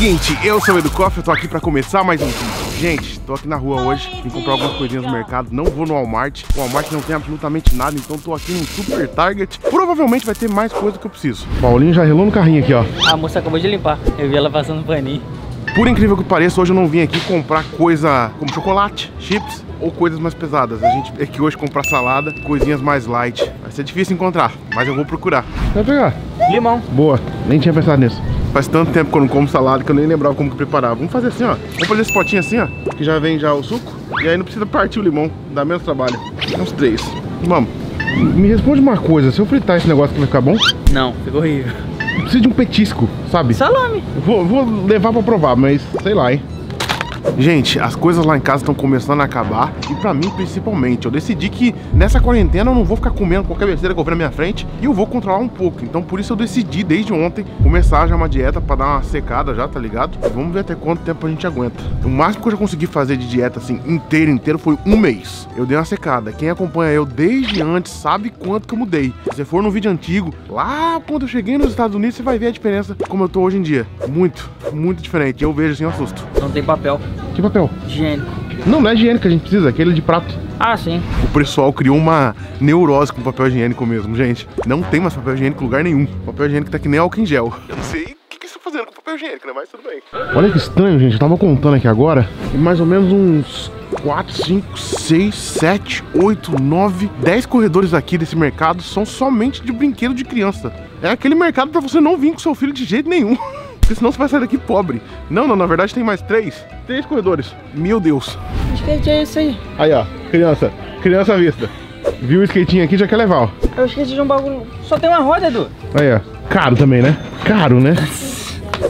Seguinte, eu sou o Edu Coffee, eu tô aqui pra começar mais um vídeo. Gente, tô aqui na rua hoje, vim comprar algumas coisinhas no mercado, não vou no Walmart. O Walmart não tem absolutamente nada, então tô aqui no Super Target. Provavelmente vai ter mais coisa que eu preciso. O Paulinho já relou no carrinho aqui, ó. A moça acabou de limpar, eu vi ela passando paninho. Por incrível que pareça, hoje eu não vim aqui comprar coisa como chocolate, chips ou coisas mais pesadas. A gente é que hoje comprar salada, coisinhas mais light. Vai ser difícil encontrar, mas eu vou procurar. Vai pegar? Limão. Boa, nem tinha pensado nisso. Faz tanto tempo que eu não como salada que eu nem lembrava como que preparava. Vamos fazer assim, ó. Vamos fazer esse potinho assim, ó, que já vem já o suco. E aí não precisa partir o limão, dá menos trabalho. Uns três. Vamos. Me responde uma coisa, se eu fritar esse negócio aqui vai ficar bom? Não, ficou horrível. Preciso de um petisco, sabe? Salame. Vou levar pra provar, mas sei lá, hein. Gente, as coisas lá em casa estão começando a acabar. E pra mim, principalmente, eu decidi que nessa quarentena eu não vou ficar comendo qualquer besteira que eu ver na minha frente. E eu vou controlar um pouco. Então por isso eu decidi, desde ontem, começar já uma dieta pra dar uma secada já, tá ligado? E vamos ver até quanto tempo a gente aguenta. O máximo que eu já consegui fazer de dieta, assim, inteiro, foi um mês. Eu dei uma secada. Quem acompanha eu desde antes sabe quanto que eu mudei. Se você for no vídeo antigo, lá quando eu cheguei nos Estados Unidos, você vai ver a diferença como eu tô hoje em dia. Muito, muito diferente. Eu vejo assim, eu assusto. Não tem papel. Que papel? Higiênico. Não é higiênico, a gente precisa, aquele de prato. Ah, sim. O pessoal criou uma neurose com papel higiênico mesmo, gente. Não tem mais papel higiênico em lugar nenhum. O papel higiênico tá que nem álcool em gel. Eu não sei o que estão fazendo com papel higiênico, né? Mas tudo bem. Olha que estranho, gente. Eu tava contando aqui agora e mais ou menos uns 4, 5, 6, 7, 8, 9, 10 corredores aqui desse mercado são somente de brinquedo de criança. É aquele mercado pra você não vir com seu filho de jeito nenhum. Porque senão você vai sair daqui pobre. Não, na verdade tem mais três corredores. Meu Deus. Skate é isso aí. Aí, ó, criança à vista. Viu o skatinho aqui, já quer levar, ó. Eu esqueci de um bagulho, só tem uma roda, Edu. Aí, ó, caro também, né? Caro, né?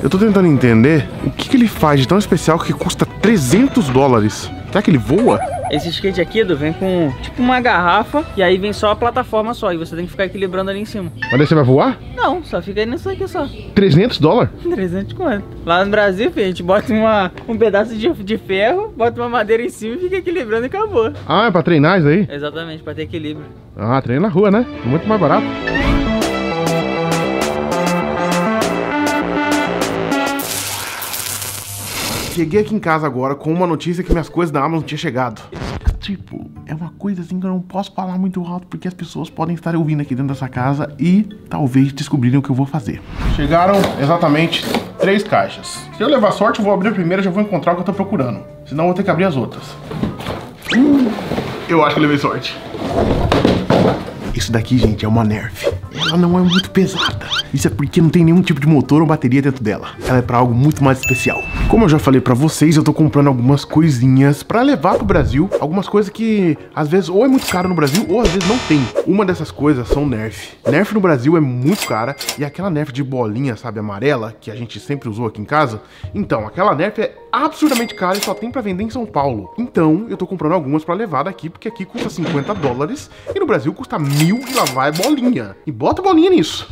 Eu tô tentando entender o que ele faz de tão especial que custa $300. Será que ele voa? Esse skate aqui, Edu, vem com tipo uma garrafa e aí vem só a plataforma só. E você tem que ficar equilibrando ali em cima. Mas aí você vai voar? Não, só fica aí nisso aqui só. $300? 300 quanto? Lá no Brasil, filho, a gente bota um pedaço de ferro, bota uma madeira em cima e fica equilibrando e acabou. Ah, é pra treinar isso aí? Exatamente, pra ter equilíbrio. Ah, treina na rua, né? Muito mais barato. Cheguei aqui em casa agora com uma notícia que minhas coisas da Amazon tinha chegado. Tipo, é uma coisa assim que eu não posso falar muito alto porque as pessoas podem estar ouvindo aqui dentro dessa casa e talvez descobrirem o que eu vou fazer. Chegaram exatamente 3 caixas. Se eu levar sorte, eu vou abrir a primeira e já vou encontrar o que eu tô procurando. Senão eu vou ter que abrir as outras. Eu acho que eu levei sorte. Isso daqui, gente, é uma Nerf. Ela não é muito pesada. Isso é porque não tem nenhum tipo de motor ou bateria dentro dela. Ela é pra algo muito mais especial. Como eu já falei pra vocês, eu tô comprando algumas coisinhas pra levar pro Brasil. Algumas coisas que, às vezes, ou é muito caro no Brasil, ou às vezes não tem. Uma dessas coisas são Nerf. Nerf no Brasil é muito cara. E aquela Nerf de bolinha, sabe, amarela, que a gente sempre usou aqui em casa. Então, aquela Nerf é absurdamente cara e só tem pra vender em São Paulo. Então, eu tô comprando algumas pra levar daqui, porque aqui custa $50. E no Brasil custa mil e lá vai bolinha. E bota bolinha nisso.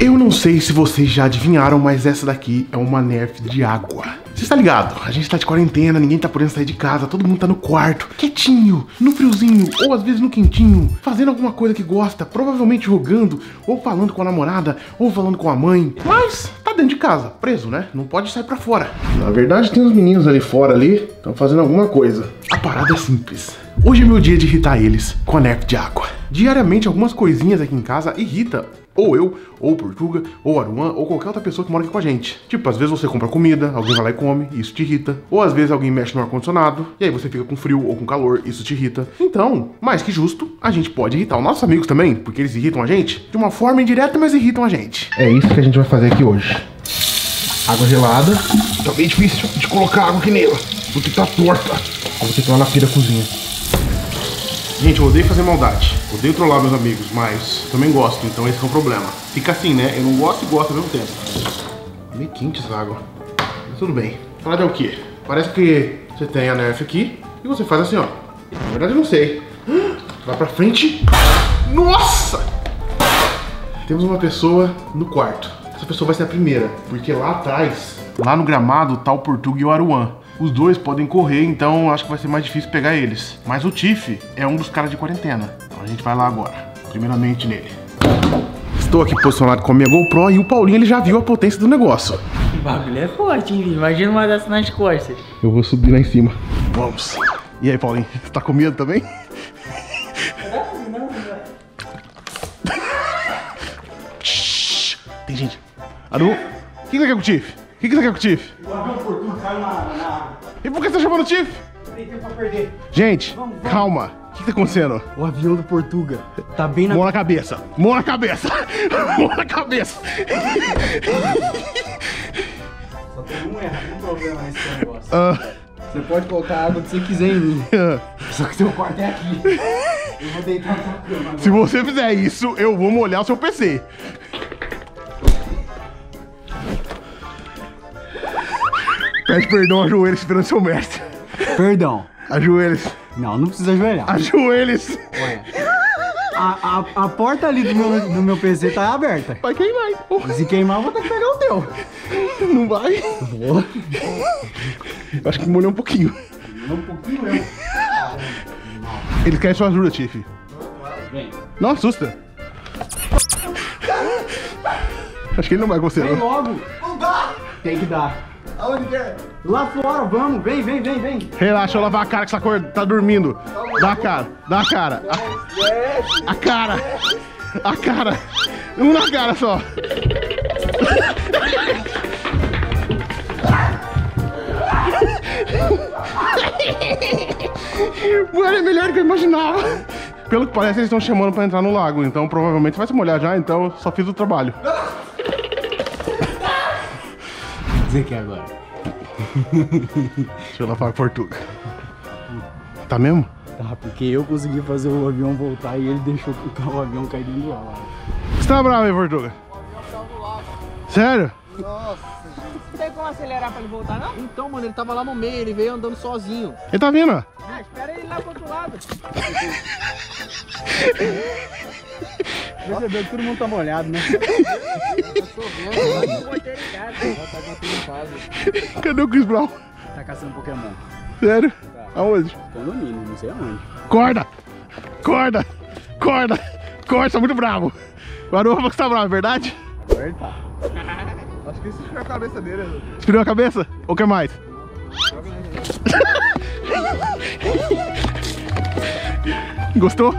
Eu não sei se vocês já adivinharam, mas essa daqui é uma Nerf de água. Você tá ligado? A gente tá de quarentena, ninguém tá podendo sair de casa, todo mundo tá no quarto, quietinho, no friozinho, ou às vezes no quentinho, fazendo alguma coisa que gosta, provavelmente jogando, ou falando com a namorada, ou falando com a mãe, mas tá dentro de casa, preso, né? Não pode sair pra fora. Na verdade, tem uns meninos ali fora, ali, estão fazendo alguma coisa. A parada é simples. Hoje é meu dia de irritar eles com a Nerf de água. Diariamente, algumas coisinhas aqui em casa irritam. Ou eu, ou Portuga, ou Aruan, ou qualquer outra pessoa que mora aqui com a gente. Tipo, às vezes você compra comida, alguém vai lá e come, isso te irrita. Ou às vezes alguém mexe no ar-condicionado, e aí você fica com frio ou com calor, isso te irrita. Então, mais que justo, a gente pode irritar os nossos amigos também, porque eles irritam a gente de uma forma indireta, mas irritam a gente. É isso que a gente vai fazer aqui hoje. Água gelada. Tá bem difícil de colocar água aqui nela, porque tá torta. Vou ter que ir lá na pia da cozinha. Gente, eu odeio fazer maldade, odeio trollar meus amigos, mas também gosto, então esse é o problema. Fica assim, né? Eu não gosto e gosto ao mesmo tempo. É meio quente essa água, mas tudo bem. Falar é o quê? Parece que você tem a Nerf aqui e você faz assim, ó. Na verdade eu não sei. Vai pra frente. Nossa! Temos uma pessoa no quarto. Essa pessoa vai ser a primeira, porque lá atrás, lá no gramado, tá o Portuga e o Aruan. Os dois podem correr, então acho que vai ser mais difícil pegar eles. Mas o Tiff é um dos caras de quarentena. Então a gente vai lá agora. Primeiramente nele. estou aqui posicionado com a minha GoPro e o Paulinho ele já viu a potência do negócio. O bagulho é forte, hein, filho? Imagina uma dessas nas costas. Eu vou subir lá em cima. Vamos. E aí, Paulinho, você tá com medo também? Não. Tem gente. Aru, o que você quer com o Tiff? O que você quer com o Tiff? O avião Portuga caiu na água. E por que você tá chamando o Tiff? Tem tempo pra perder. Gente, vamos. Calma. O que tá acontecendo? O avião do Portuga tá bem na... Mão na cabeça. Mão na cabeça. Mão na cabeça. Só tem um problema nesse negócio. Você pode colocar a água que você quiser em mim. Só que seu quarto é aqui. Eu vou deitar na cama agora. Se você fizer isso, eu vou molhar o seu PC. Pede perdão a joelhos esperando seu mestre. Perdão. Ajoelhos. Não, não precisa ajoelhar. Ajoelhos. Olha, a porta ali do meu PC tá aberta. Vai queimar. Porra. Se queimar, eu vou ter que pegar o teu. Não vai? Vou. Eu acho que molhou um pouquinho. Molhou um pouquinho mesmo. Eles querem sua ajuda, Tiff. Não assusta. Acho que ele não vai gostar. Vem logo. Não dá. Tem que dar. Aonde que é? Lá fora, vamos, vem. Relaxa, eu lavar a cara que essa cor tá dormindo. Dá a cara, A cara. Um na cara só. Mano, é melhor do que eu imaginava. Pelo que parece, eles estão chamando pra entrar no lago. Então, provavelmente vai se molhar já, então eu só fiz o trabalho. Aqui agora. Deixa eu lavar a Portuga. Tá mesmo? Tá, porque eu consegui fazer o avião voltar e ele deixou o avião cair dentro do lago. Você tá bravo aí, Portuga? O avião saiu do lago. Sério? Nossa, gente. Não tem como acelerar pra ele voltar, não? Então, mano, ele tava lá no meio, ele veio andando sozinho. Ele tá vindo, ó. Ah, espera ele lá pro outro lado. Percebeu que todo mundo tá molhado, né? Cadê o Chris Brown? Tá caçando Pokémon. Sério? Tá. Aonde? Condomínio, não sei aonde. Corda! Corda! Corda! Corda, tá muito bravo. O Aruan tá bravo, é verdade? Agora ele tá. Acho que isso esfriou a cabeça dele. Esfriou a cabeça? Ou quer mais? Gostou?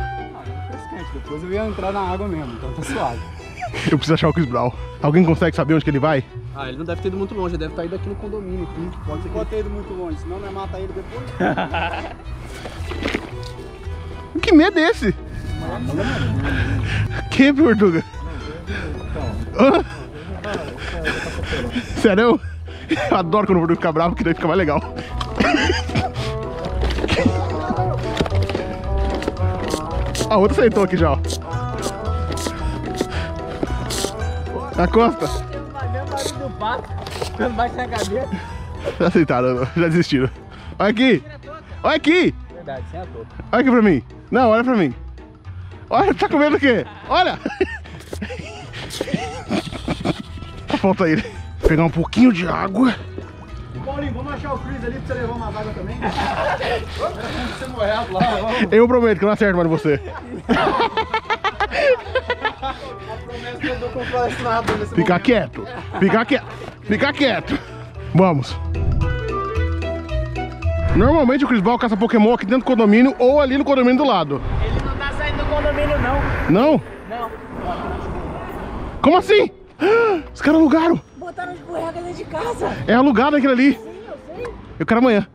Depois eu ia entrar na água mesmo, então tá suave. Eu preciso achar o Chris Brown. Alguém consegue saber onde que ele vai? Ah, ele não deve ter ido muito longe, ele deve estar indo aqui no condomínio. Aqui. Pode ser que ele tenha ido muito longe, senão não é matar ele depois. Que medo é esse? Que, Portuga? Sério? Eu adoro quando o Portuga fica bravo, porque daí fica mais legal. A outra sentou aqui já, ó. Na costa. Já aceitaram, já desistiram. Olha aqui. Olha aqui. Verdade, sentou. Olha aqui pra mim. Não, olha pra mim. Olha, tá com medo do quê? Olha. Falta ele. Vou pegar um pouquinho de água. Paulinho, vamos achar o Chris ali pra você levar uma vaga também? Eu prometo que eu não acerto mais você. Fica quieto, fica quieto, fica quieto. Vamos. Normalmente o Chris Brown caça Pokémon aqui dentro do condomínio ou ali no condomínio do lado. Ele não tá saindo do condomínio, não. Não? Não. Como assim? Os caras alugaram. Botaram as borragas de casa. É alugado aquilo ali. Sim, eu sei. Eu quero amanhã.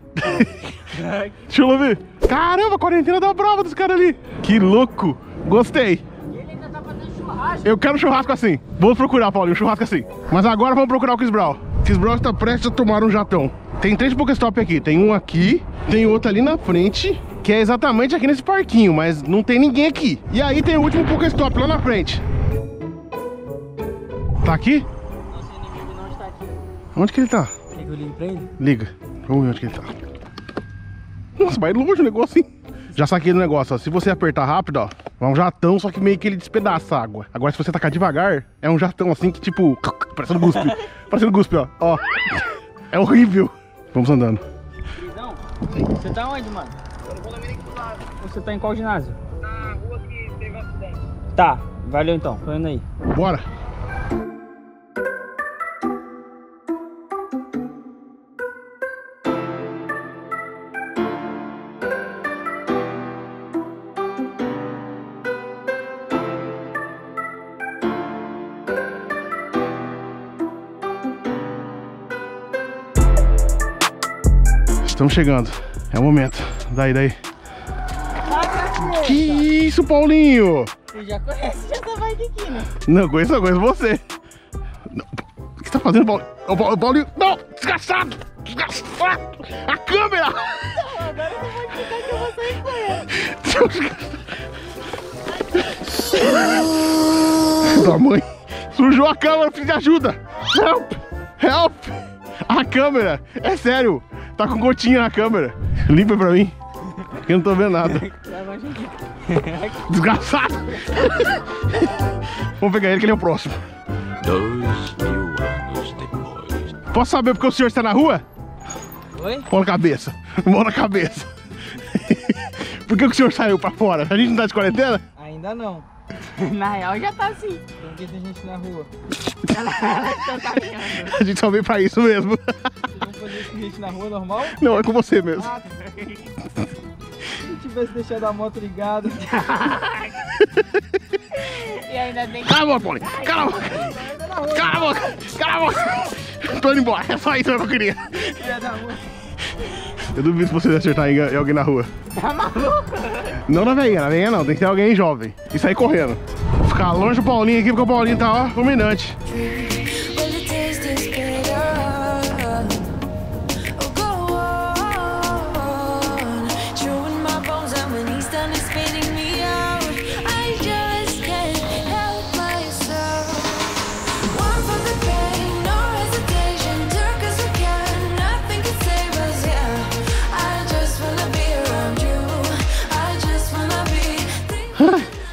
Deixa eu ouvir. Caramba, a quarentena dá uma prova dos caras ali. Que louco. Gostei. Ele ainda tá fazendo churrasco. Eu quero um churrasco assim. Vou procurar, Paulinho, um churrasco assim. Mas agora vamos procurar o Chris Brown. Chris Brown está prestes a tomar um jatão. Tem 3 Pokéstop aqui. Tem um aqui, tem outro ali na frente, que é exatamente aqui nesse parquinho, mas não tem ninguém aqui. E aí tem o último Pokéstop lá na frente. Tá aqui? Onde que ele tá? Quer que eu ligue pra ele? Liga. Vamos ver onde que ele tá. Nossa, vai longe o negócio, hein? Já saquei do negócio, ó. Se você apertar rápido, ó, é um jatão, só que meio que ele despedaça a água. Agora, se você tacar devagar, é um jatão assim que tipo... Parecendo guspe. Parecendo guspe, ó. Ó. É horrível. Vamos andando. Então, você tá onde, mano? Eu tô no condomínio aqui do lado. Você tá em qual ginásio? Na rua que teve acidente. Tá. Valeu então, tô indo aí. Bora! Estamos chegando, é o momento. Daí. Que isso, Paulinho? Você já conhece, já tá mais aqui, né? Não, conheço você. Não. O que tá fazendo, Paulinho? O Paulinho... Não! Desgraçado! Desgraçado! A câmera! Não, agora você vai explicar que eu vou sair com ele. Da mãe! Sujou a câmera, precisa de ajuda! Help! Help! A câmera! É sério! Tá com gotinha na câmera. Limpa pra mim. Eu não tô vendo nada. Desgraçado. Vamos pegar ele que ele é o próximo. 2000 anos depois. Posso saber porque o senhor está na rua? Oi? Mão na cabeça. Mão na cabeça. Por que o senhor saiu pra fora? A gente não tá de quarentena? Ainda não. Na real já tá assim. Tem que ter gente na rua. A gente só veio pra isso mesmo. Gente na rua normal? Não, é com você mesmo. Ah, se tivesse deixado a moto ligada. E ainda bem que... Cala a boca, Paulinho! Cala a boca! Cala a boca! Cala a boca! Tô indo embora, é só isso que eu queria. Eu duvido se você vai acertar em alguém na rua. Tá maluco? Não na veinha não, tem que ser alguém jovem. E sair correndo. Vou ficar longe do Paulinho aqui, porque o Paulinho tá, ó, dominante.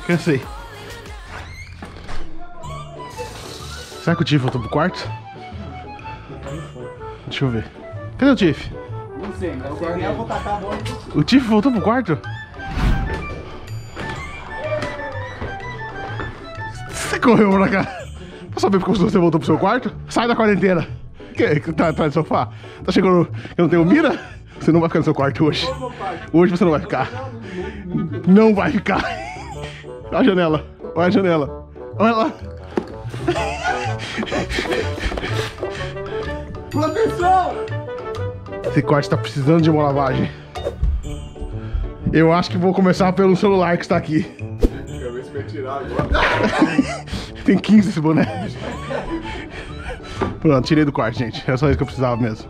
Cansei. Será que o Tiff voltou pro quarto? Deixa eu ver. Cadê o Tiff? Não sei, mas eu vou tacar a bola. O Tiff voltou pro quarto? Você correu pra cá. Posso saber porque você voltou pro seu quarto? Sai da quarentena. Que tá atrás do sofá? Tá chegando que eu não tenho mira? Você não vai ficar no seu quarto hoje. Hoje você não vai ficar. Não vai ficar. Olha a janela, olha a janela, olha lá. Proteção! Esse corte tá precisando de uma lavagem. Eu acho que vou começar pelo celular que está aqui. Acabei de tirar agora. Tem 15 esse boné. Pronto, tirei do quarto, gente. Era só isso que eu precisava mesmo.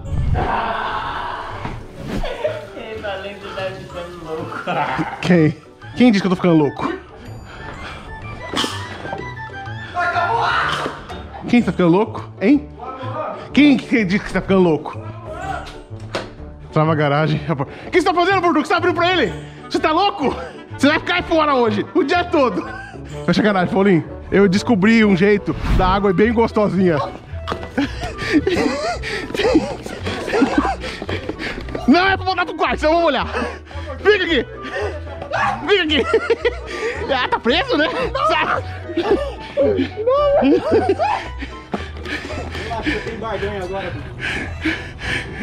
Quem disse que eu tô ficando louco? Quem tá ficando louco, hein? Quem disse que tá ficando louco? Trava a garagem. O que você tá fazendo, Portuga? Você tá abrindo pra ele? Você tá louco? Você vai ficar aí fora hoje, o dia todo. Fecha a garagem, Paulinho. Eu descobri um jeito da água bem gostosinha. Não é pra voltar pro quarto, senão eu vou molhar. Fica aqui. Fica aqui. Ah, tá preso, né? Sai.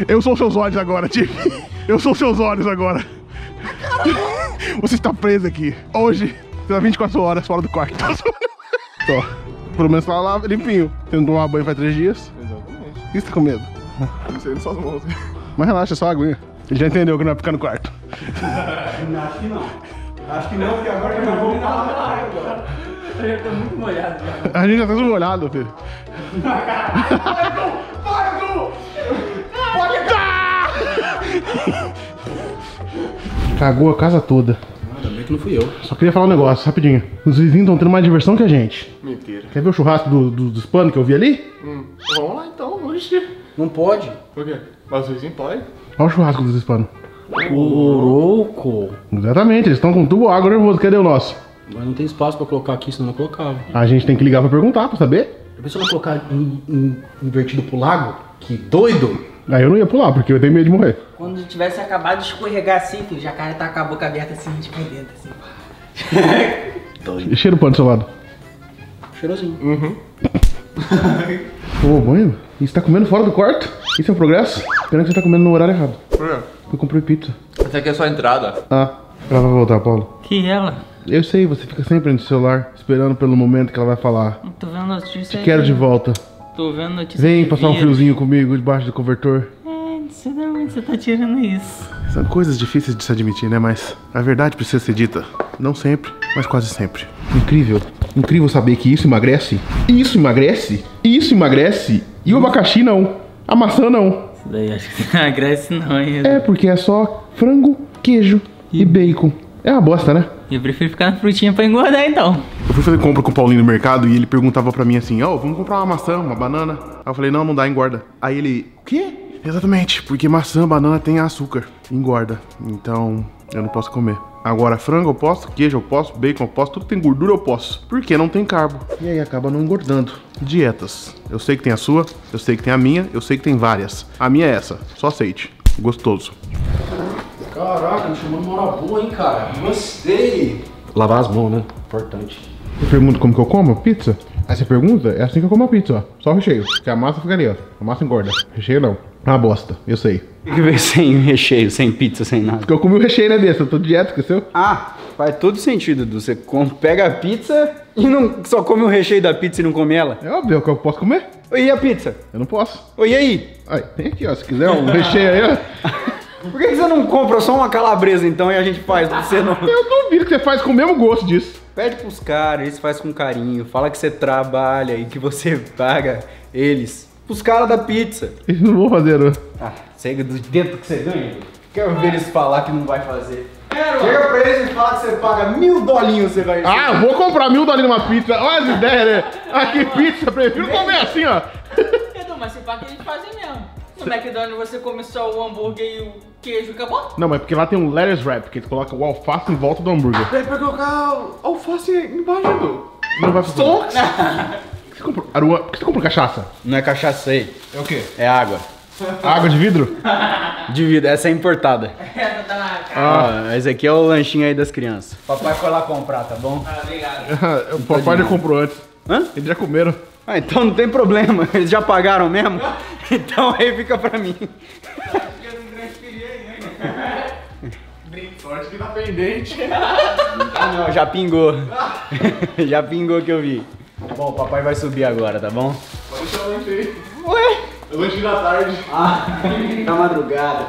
Eu sou seus olhos agora, Tiff. Eu sou seus olhos agora. Você está preso aqui. Hoje, está 24 horas fora do quarto. Só. Pelo menos tá lá limpinho. Você não tomou banho faz 3 dias? Exatamente. O que você tá com medo? Não sei, só as mãos. Mas relaxa, só a aguinha. Ele já entendeu que não vai ficar no quarto. Acho que não. Acho que não, porque agora eu não vou falar na água. Eu já tô muito molhado. A gente já tá tudo molhado, filho. Vai, Edu! Vai, Edu! Pode entrar! Cagou a casa toda. Ainda bem que não fui eu. Só queria falar um negócio, rapidinho. Os vizinhos estão tendo mais diversão que a gente. Mentira. Quer ver o churrasco dos panos que eu vi ali? Vamos lá então, hoje. Não pode. Por quê? Mas os vizinhos podem. Olha o churrasco dos panos. Ô, louco! Exatamente, eles estão com tubo água nervoso. Cadê o nosso? Mas não tem espaço pra colocar aqui, senão não colocava. A gente tem que ligar pra perguntar, pra saber. A pessoa não colocar invertido pro lago? Que doido! Aí eu não ia pular, porque eu tenho medo de morrer. Quando tivesse acabado de escorregar assim, filho, o jacaré tá com a boca aberta assim, de pra dentro, assim. Doido. Cheira o pano do seu lado. cheirosinho. Uhum. Tomou banho? E você tá comendo fora do quarto? Isso é um progresso? Pena que você tá comendo no horário errado. Por quê? Eu comprei pizza. Essa aqui é só a entrada. Ah, ela vai voltar, Paulo. Que ela? Eu sei, você fica sempre no celular, esperando pelo momento que ela vai falar. Tô vendo notícia. Te quero de volta. Tô vendo notícia. Vem passar um friozinho comigo debaixo do cobertor. É, não sei de onde você tá tirando isso. São coisas difíceis de se admitir, né? Mas a verdade precisa ser dita. Não sempre, mas quase sempre. Incrível. Incrível saber que isso emagrece. Isso emagrece. Isso emagrece. E o abacaxi não. A maçã não. Isso daí acho que emagrece não, hein? É, porque é só frango, queijo e bacon. É uma bosta, né? Eu prefiro ficar na frutinha pra engordar, então. Eu fui fazer compra com o Paulinho no mercado e ele perguntava pra mim assim, ó, vamos comprar uma maçã, uma banana. Aí eu falei, não, não dá, engorda. Aí ele, o quê? Exatamente, porque maçã, banana tem açúcar, engorda. Então, eu não posso comer. Agora, frango eu posso, queijo eu posso, bacon eu posso, tudo que tem gordura eu posso. Porque não tem carbo. E aí acaba não engordando. Dietas. Eu sei que tem a sua, eu sei que tem a minha, eu sei que tem várias. A minha é essa, só aceite. Gostoso. Caraca, me chamou de uma hora boa, hein, cara? Gostei! Lavar as mãos, né? Importante. Eu pergunto como que eu como pizza? Aí você pergunta, é assim que eu como a pizza, ó. Só o recheio, porque a massa fica ali, ó. A massa engorda. Recheio não. É uma bosta, eu sei. O que vem sem recheio, sem pizza, sem nada? Porque eu comi o recheio, né, desse? Eu tô de dieta, esqueceu? Ah, faz todo sentido, Edu. Você pega a pizza e não só come o recheio da pizza e não come ela? É óbvio que eu posso comer. E a pizza? Eu não posso. E aí? Aí, tem aqui, ó. Se quiser um recheio aí, ó. Por que você não compra só uma calabresa, então, e a gente faz? Você não... Eu duvido que você faz com o mesmo gosto disso. Pede pros caras, eles fazem com carinho. Fala que você trabalha e que você paga eles. Os caras da pizza. Eles não vão fazer, não. Ah, segue do dentro que você ganha. Quero ver eles falar que não vai fazer. Chega pra eles e fala que você paga $1000, você vai... Ah, eu vou comprar $1000 numa pizza. Olha as ideias, né? Ah, que pizza, prefiro comer assim, ó. Edu, mas você paga que eles fazem mesmo. No McDonald's você come só o hambúrguer e o queijo e acabou? Não, mas porque lá tem um lettuce wrap, que eles colocam o alface em volta do hambúrguer. Deve pra colocar alface embaixo do... Não vai fazer. Por que você comprou? Aruan, por que você comprou cachaça? Não é cachaça aí. É o quê? É água. Água de vidro? De vidro, essa é importada. Essa tá na cara. Ah, esse aqui é o lanchinho aí das crianças. Papai foi lá comprar, tá bom? Ah, obrigado. O papai já comprou antes. Hã? Eles já comeram. Ah, então não tem problema, eles já pagaram mesmo, então aí fica pra mim. Eu acho que eu não transferi ainda. Sorte que tá pendente. Ah não, já pingou. Já pingou que eu vi. Bom, o papai vai subir agora, tá bom? Pode tirar o lanche aí. Ué? Eu vou tirar da tarde. Ah, na madrugada.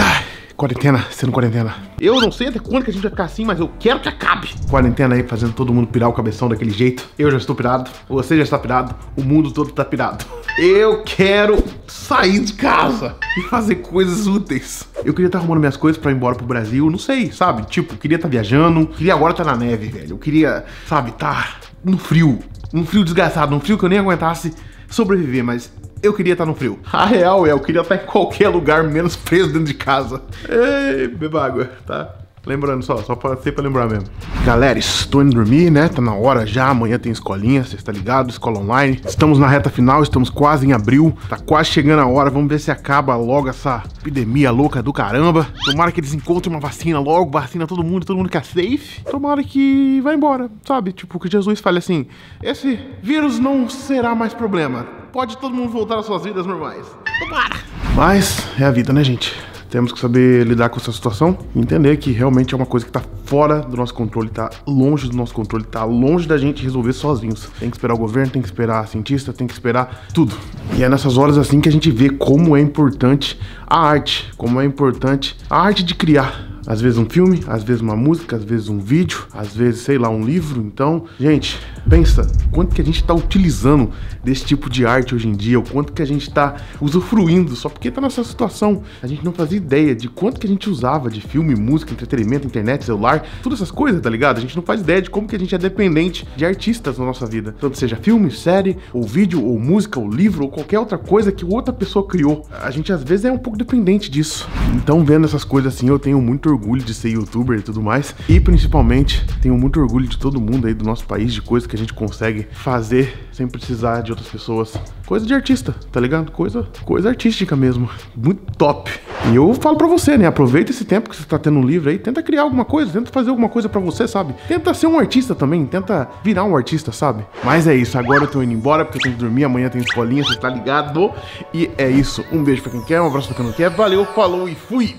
Ah, quarentena, sendo quarentena. Eu não sei até quando que a gente vai ficar assim, mas eu quero que acabe. Quarentena aí fazendo todo mundo pirar o cabeção daquele jeito. Eu já estou pirado, você já está pirado, o mundo todo está pirado. Eu quero sair de casa e fazer coisas úteis. Eu queria estar arrumando minhas coisas pra ir embora pro Brasil, não sei, sabe? Tipo, queria estar viajando, queria agora estar na neve, velho. Eu queria, sabe, estar no frio. Um frio desgraçado, um frio que eu nem aguentasse sobreviver, mas... Eu queria estar no frio. A real é, eu queria estar em qualquer lugar menos preso dentro de casa. Ei, beba água, tá? Lembrando só para ser pra lembrar mesmo. Galera, estou indo dormir, né? Tá na hora já, amanhã tem escolinha, você está ligado, escola online. Estamos na reta final, estamos quase em abril. Tá quase chegando a hora, vamos ver se acaba logo essa epidemia louca do caramba. Tomara que eles encontrem uma vacina logo, vacina todo mundo que é safe. Tomara que vai embora, sabe? Tipo, que Jesus fale assim, esse vírus não será mais problema. Pode todo mundo voltar às suas vidas normais. Tomara! Mas é a vida, né, gente? Temos que saber lidar com essa situação e entender que realmente é uma coisa que tá fora do nosso controle, tá longe do nosso controle, tá longe da gente resolver sozinhos. Tem que esperar o governo, tem que esperar a cientista, tem que esperar tudo. E é nessas horas assim que a gente vê como é importante a arte, como é importante a arte de criar. Às vezes um filme, às vezes uma música, às vezes um vídeo, às vezes, sei lá, um livro. Então, gente, pensa, quanto que a gente tá utilizando desse tipo de arte hoje em dia, o quanto que a gente tá usufruindo, só porque tá nessa situação. A gente não fazia ideia de quanto que a gente usava de filme, música, entretenimento, internet, celular, todas essas coisas, tá ligado? A gente não faz ideia de como que a gente é dependente de artistas na nossa vida. Tanto seja filme, série, ou vídeo, ou música, ou livro, ou qualquer outra coisa que outra pessoa criou. A gente, às vezes, é um pouco dependente disso. Então, vendo essas coisas assim, eu tenho muito orgulho de ser youtuber e tudo mais, e principalmente tenho muito orgulho de todo mundo aí do nosso país, de coisas que a gente consegue fazer sem precisar de outras pessoas. Coisa de artista, tá ligado? Coisa artística mesmo. Muito top. E eu falo pra você, né? Aproveita esse tempo que você tá tendo livre aí. Tenta criar alguma coisa, tenta fazer alguma coisa pra você, sabe? Tenta ser um artista também, tenta virar um artista, sabe? Mas é isso, agora eu tô indo embora porque eu tenho que dormir. Amanhã tem escolinha, você tá ligado? E é isso. Um beijo pra quem quer, um abraço pra quem não quer. Valeu, falou e fui!